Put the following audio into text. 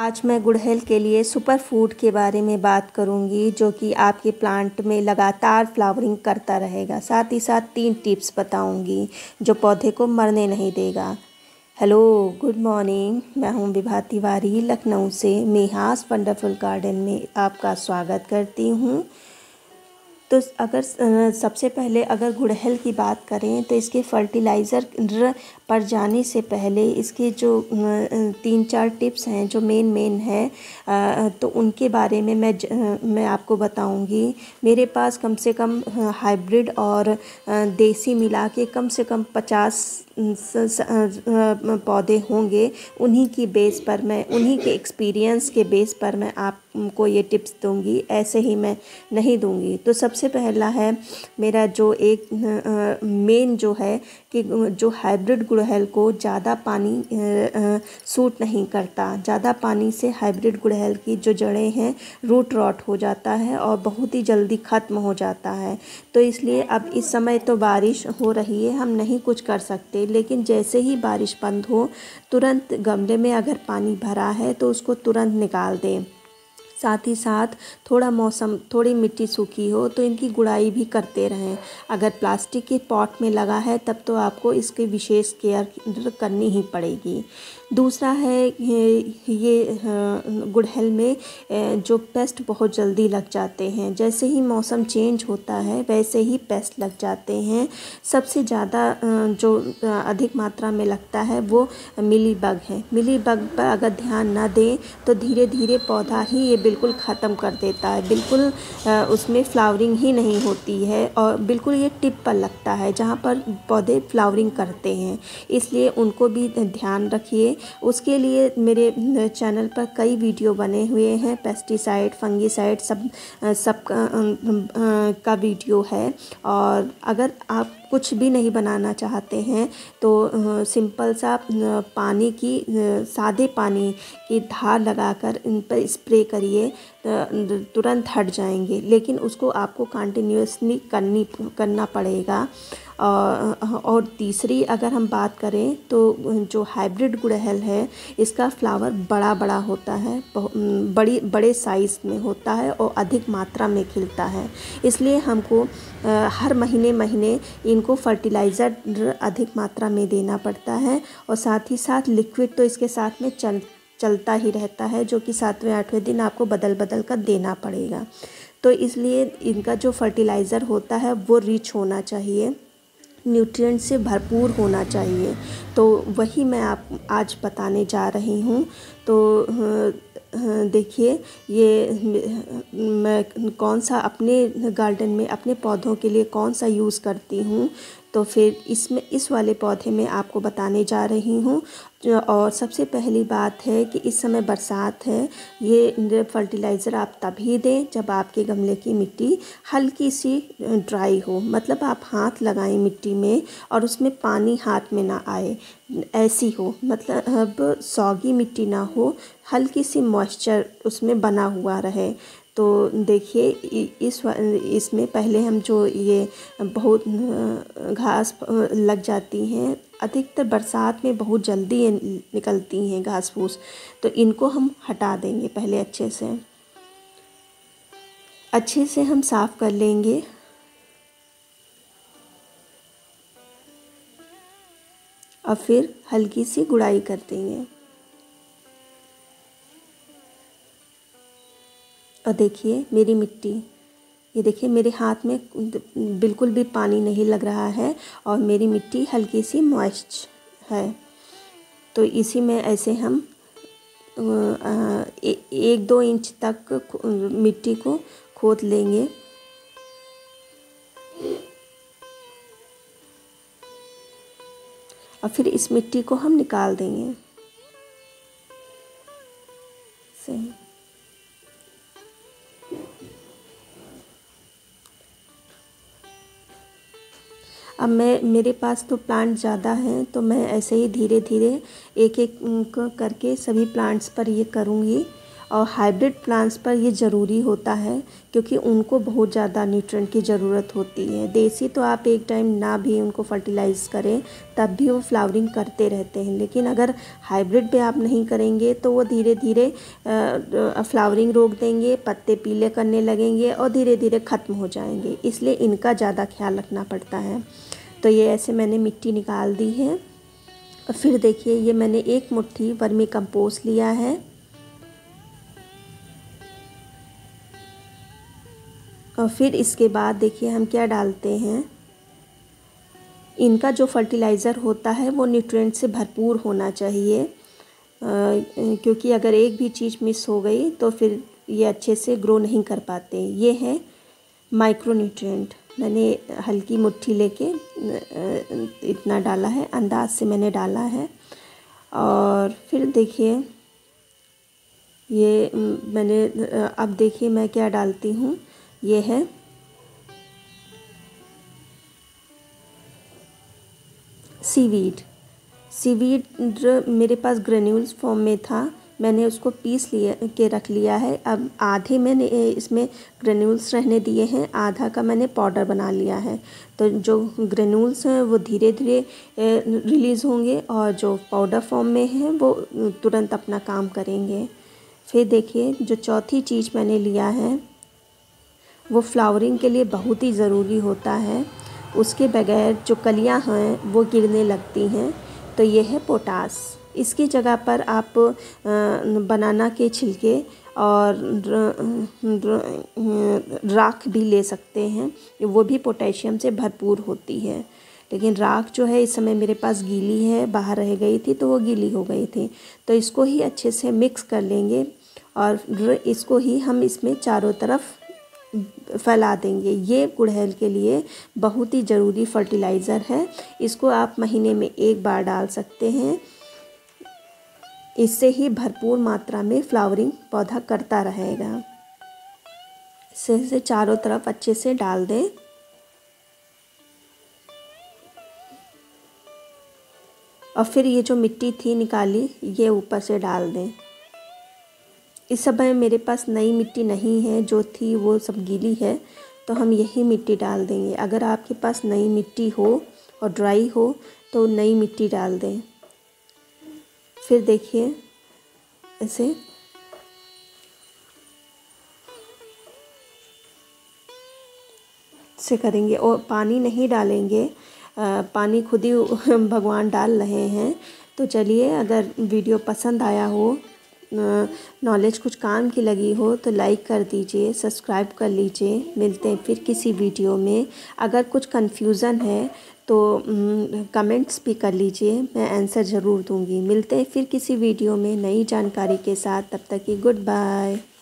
आज मैं गुड़हल के लिए सुपर फूड के बारे में बात करूंगी जो कि आपके प्लांट में लगातार फ्लावरिंग करता रहेगा। साथ ही साथ 3 टिप्स बताऊंगी जो पौधे को मरने नहीं देगा। हेलो, गुड मॉर्निंग, मैं हूं विभा तिवारी, लखनऊ से मेहास वंडरफुल गार्डन में आपका स्वागत करती हूं। तो सबसे पहले अगर गुड़हल की बात करें तो इसके फर्टिलाइज़र पर जाने से पहले इसके जो 3-4 टिप्स हैं जो मेन हैं तो उनके बारे में मैं आपको बताऊंगी। मेरे पास कम से कम हाइब्रिड और देसी मिला के कम से कम 50 पौधे होंगे। उन्हीं के एक्सपीरियंस के बेस पर मैं आपको ये टिप्स दूंगी, ऐसे ही मैं नहीं दूंगी। तो सबसे पहला है मेरा जो एक मेन जो है कि जो हाइब्रिड गुड़हल को ज़्यादा पानी सूट नहीं करता। ज़्यादा पानी से हाइब्रिड गुड़हल की जो जड़ें हैं रूट रॉट हो जाता है और बहुत ही जल्दी ख़त्म हो जाता है। तो इसलिए अब इस समय तो बारिश हो रही है, हम नहीं कुछ कर सकते, लेकिन जैसे ही बारिश बंद हो तुरंत गमले में अगर पानी भरा है तो उसको तुरंत निकाल दें। साथ ही साथ थोड़ी मिट्टी सूखी हो तो इनकी गुड़ाई भी करते रहें। अगर प्लास्टिक के पॉट में लगा है तब तो आपको इसकी विशेष केयर करनी ही पड़ेगी। दूसरा है ये गुड़हल में जो पेस्ट बहुत जल्दी लग जाते हैं, जैसे ही मौसम चेंज होता है वैसे ही पेस्ट लग जाते हैं। सबसे ज़्यादा जो अधिक मात्रा में लगता है वो मिलीबग है। मिलीबग पर अगर ध्यान ना दें तो धीरे धीरे पौधा ही ये बिल्कुल ख़त्म कर देता है, बिल्कुल उसमें फ्लावरिंग ही नहीं होती है और बिल्कुल ये टिप पर लगता है जहाँ पर पौधे फ्लावरिंग करते हैं, इसलिए उनको भी ध्यान रखिए। उसके लिए मेरे चैनल पर कई वीडियो बने हुए हैं, पेस्टिसाइड, फंगीसाइड सब का वीडियो है। और अगर आप कुछ भी नहीं बनाना चाहते हैं तो सिंपल सा सादे पानी की धार लगाकर इन पर स्प्रे करिए, तुरंत हट जाएंगे, लेकिन उसको आपको कंटिन्यूअसली करना पड़ेगा। और तीसरी अगर हम बात करें तो जो हाइब्रिड गुड़हल है इसका फ्लावर बड़ा होता है, बड़े साइज़ में होता है और अधिक मात्रा में खिलता है। इसलिए हमको हर महीने इनको फर्टिलाइज़र अधिक मात्रा में देना पड़ता है और साथ ही साथ लिक्विड तो इसके साथ में चलता ही रहता है, जो कि 7वें 8वें दिन आपको बदल कर देना पड़ेगा। तो इसलिए इनका जो फर्टिलाइज़र होता है वो रिच होना चाहिए, न्यूट्रिएंट से भरपूर होना चाहिए। तो वही मैं आप आज बताने जा रही हूँ। तो देखिए ये मैं कौन सा अपने गार्डन में अपने पौधों के लिए कौन सा यूज़ करती हूँ, तो फिर इसमें इस वाले पौधे में आपको बताने जा रही हूँ। और सबसे पहली बात है कि इस समय बरसात है, ये फर्टिलाइज़र आप तभी दें जब आपके गमले की मिट्टी हल्की सी ड्राई हो, मतलब आप हाथ लगाएं मिट्टी में और उसमें पानी हाथ में ना आए, ऐसी हो, मतलब सौगी मिट्टी ना हो, हल्की सी मॉइस्चर उसमें बना हुआ रहे। तो देखिए इसमें पहले हम जो ये बहुत घास लग जाती हैं, अधिकतर बरसात में बहुत जल्दी निकलती हैं घास फूस, तो इनको हम हटा देंगे। पहले अच्छे से हम साफ़ कर लेंगे। और फिर हल्की सी गुड़ाई कर देंगे। और देखिए मेरी मिट्टी, ये देखिए मेरे हाथ में बिल्कुल भी पानी नहीं लग रहा है और मेरी मिट्टी हल्की सी मॉइस्ट है। तो इसी में ऐसे हम 1-2 इंच तक मिट्टी को खोद लेंगे। और फिर इस मिट्टी को हम निकाल देंगे। सही, अब मेरे पास तो प्लांट ज़्यादा हैं तो मैं ऐसे ही धीरे धीरे एक-एक करके सभी प्लांट्स पर ये करूँगी। और हाइब्रिड प्लांट्स पर ये ज़रूरी होता है क्योंकि उनको बहुत ज़्यादा न्यूट्रिएंट की ज़रूरत होती है। देसी तो आप एक टाइम ना भी उनको फर्टिलाइज करें तब भी वो फ्लावरिंग करते रहते हैं, लेकिन अगर हाइब्रिड पे आप नहीं करेंगे तो वो धीरे धीरे फ्लावरिंग रोक देंगे, पत्ते पीले करने लगेंगे और धीरे धीरे ख़त्म हो जाएंगे, इसलिए इनका ज़्यादा ख्याल रखना पड़ता है। तो ये ऐसे मैंने मिट्टी निकाल दी है। फिर देखिए ये मैंने एक मुट्ठी वर्मी कंपोस्ट लिया है और फिर इसके बाद देखिए हम क्या डालते हैं। इनका जो फर्टिलाइज़र होता है वो न्यूट्रिएंट से भरपूर होना चाहिए क्योंकि अगर एक भी चीज़ मिस हो गई तो फिर ये अच्छे से ग्रो नहीं कर पाते। ये है माइक्रोन्यूट्रिएंट, मैंने हल्की मुट्ठी लेके इतना डाला है, अंदाज से मैंने डाला है। और फिर देखिए ये मैंने, अब देखिए मैं क्या डालती हूँ। ये है सीवीड। सीवीड मेरे पास ग्रेन्यूल्स फॉर्म में था, मैंने उसको पीस के रख लिया है। अब आधे मैंने इसमें ग्रेन्यूल्स रहने दिए हैं, आधा का मैंने पाउडर बना लिया है। तो जो ग्रेन्यूल्स हैं वो धीरे धीरे रिलीज़ होंगे और जो पाउडर फॉर्म में है वो तुरंत अपना काम करेंगे। फिर देखिए जो चौथी चीज़ मैंने लिया है वो फ्लावरिंग के लिए बहुत ही ज़रूरी होता है, उसके बगैर जो कलियां हैं वो गिरने लगती हैं, तो ये है पोटास। इसकी जगह पर आप बनाना के छिलके और राख भी ले सकते हैं, वो भी पोटेशियम से भरपूर होती है। लेकिन राख जो है इस समय मेरे पास गीली है, बाहर रह गई थी तो वो गीली हो गई थी, तो इसको ही अच्छे से मिक्स कर लेंगे और इसको ही हम इसमें चारों तरफ फैला देंगे। ये गुड़हल के लिए बहुत ही ज़रूरी फर्टिलाइज़र है, इसको आप महीने में एक बार डाल सकते हैं, इससे ही भरपूर मात्रा में फ्लावरिंग पौधा करता रहेगा। इसे चारों तरफ अच्छे से डाल दें। और फिर ये जो मिट्टी थी निकाली ये ऊपर से डाल दें। इस समय मेरे पास नई मिट्टी नहीं है, जो थी वो सब गीली है, तो हम यही मिट्टी डाल देंगे। अगर आपके पास नई मिट्टी हो और ड्राई हो तो नई मिट्टी डाल दें। फिर देखिए ऐसे से करेंगे और पानी नहीं डालेंगे, पानी खुद ही भगवान डाल रहे हैं। तो चलिए, अगर वीडियो पसंद आया हो, नॉलेज कुछ काम की लगी हो तो लाइक कर दीजिए, सब्सक्राइब कर लीजिए। मिलते हैं फिर किसी वीडियो में। अगर कुछ कन्फ्यूज़न है तो कमेंट्स भी कर लीजिए, मैं आंसर ज़रूर दूंगी। मिलते हैं फिर किसी वीडियो में नई जानकारी के साथ, तब तक की गुड बाय।